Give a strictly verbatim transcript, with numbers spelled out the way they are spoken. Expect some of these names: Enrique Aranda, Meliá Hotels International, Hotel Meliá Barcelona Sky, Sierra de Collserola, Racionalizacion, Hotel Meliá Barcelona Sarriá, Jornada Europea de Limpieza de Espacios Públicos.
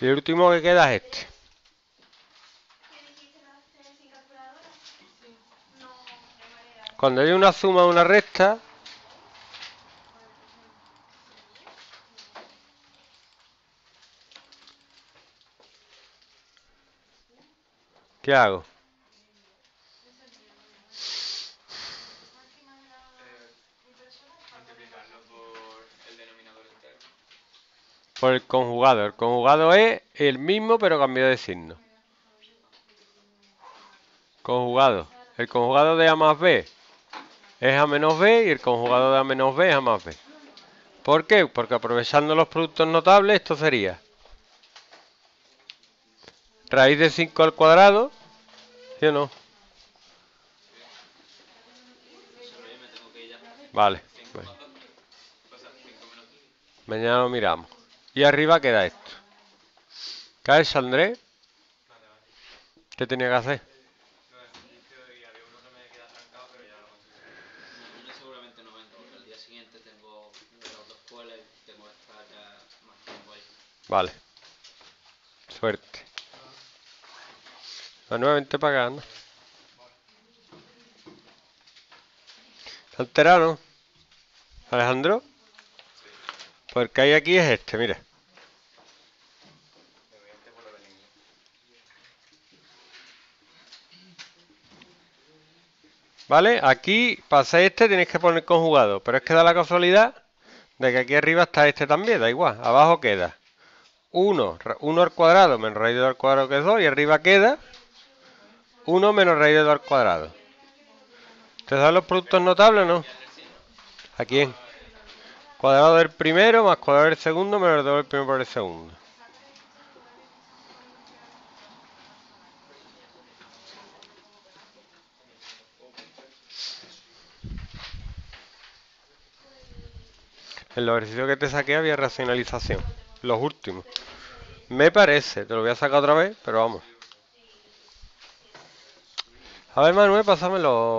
Y el último que queda es este. Cuando hay una suma o una resta, ¿qué hago? Por el conjugado. El conjugado es el mismo pero cambiado de signo. Conjugado. El conjugado de A más B es A menos B y el conjugado de A menos B es A más B. ¿Por qué? Porque aprovechando los productos notables esto sería raíz de cinco al cuadrado, ¿sí o no? Vale. Bueno. Mañana lo miramos. Y arriba queda esto. ¿Qué es, Andrés? ¿Qué tenía que hacer? Yo seguramente no vengo, porque al día siguiente tengo de las dos escuelas y tengo que estar ya más tiempo ahí. Vale. Suerte. Va nuevamente para acá, ¿no? ¿Se alteraron? ¿Alejandro? Pues el que hay aquí es este, mira. ¿Vale? Aquí, para hacer este, tenéis que poner conjugado. Pero es que da la casualidad de que aquí arriba está este también, da igual. Abajo queda uno, uno al cuadrado menos raíz de dos al cuadrado, que es dos. Y arriba queda uno menos raíz de dos al cuadrado. ¿Te dan los productos notables o no? ¿A quién? Cuadrado del primero más cuadrado del segundo menos el doble del primero por el segundo. En los ejercicios que te saqué había racionalización. Los últimos. Me parece. Te lo voy a sacar otra vez, pero vamos. A ver, Manuel, pásamelo.